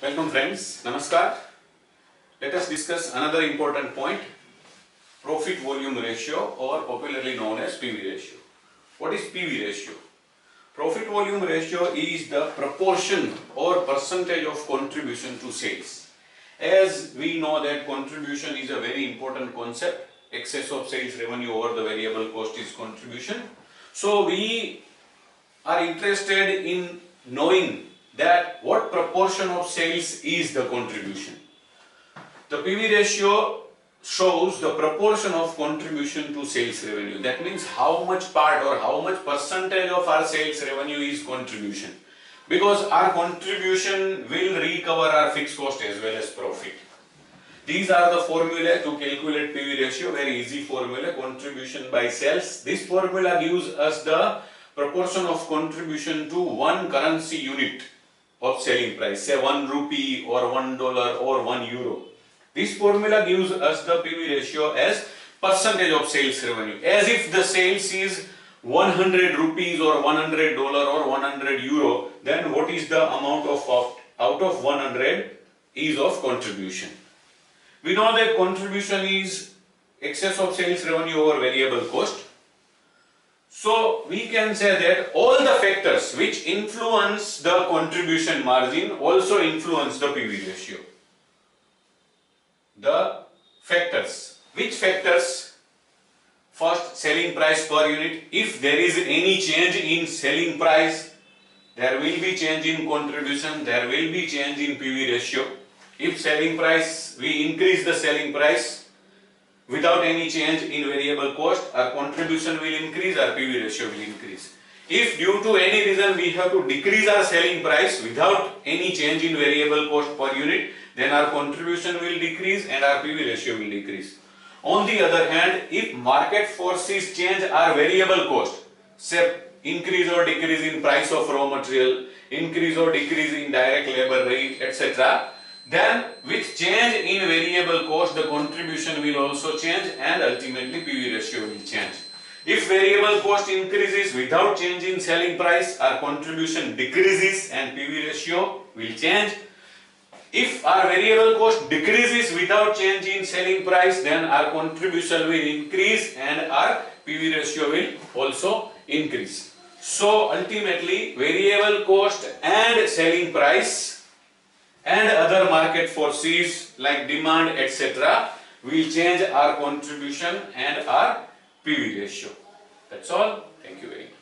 Welcome friends, Namaskar. Let us discuss another important point, profit volume ratio, or popularly known as PV ratio. What is PV ratio? Profit volume ratio is the proportion or percentage of contribution to sales. As we know that contribution is a very important concept, excess of sales revenue over the variable cost is contribution. So we are interested in knowing that what proportion of sales is the contribution. The PV ratio shows the proportion of contribution to sales revenue. That means how much part or how much percentage of our sales revenue is contribution. Because our contribution will recover our fixed cost as well as profit. These are the formula to calculate PV ratio, very easy formula, contribution by sales. This formula gives us the proportion of contribution to one currency unit of selling price, say 1 rupee or $1 or €1. This formula gives us the PV ratio as percentage of sales revenue, as if the sales is 100 rupees or $100 or €100, then what is the amount of out of 100 is of contribution. We know that contribution is excess of sales revenue over variable cost. So we can say that all the factors which influence the contribution margin also influence the PV ratio. The factors. Which factors? First, selling price per unit. If there is any change in selling price, there will be change in contribution, there will be change in PV ratio. If selling price, we increase the selling price without any change in variable cost, our contribution will increase, our PV ratio will increase. If due to any reason we have to decrease our selling price without any change in variable cost per unit, then our contribution will decrease and our PV ratio will decrease. On the other hand, if market forces change our variable cost, say increase or decrease in price of raw material, increase or decrease in direct labor rate, etc., then with change in variable cost, the contribution will also change and ultimately PV ratio will change. If variable cost increases without change in selling price, our contribution decreases and PV ratio will change. If our variable cost decreases without change in selling price, then our contribution will increase and our PV ratio will also increase. So ultimately, variable cost and selling price and other market forces like demand, etc., will change our contribution and our PV ratio. That's all. Thank you very much.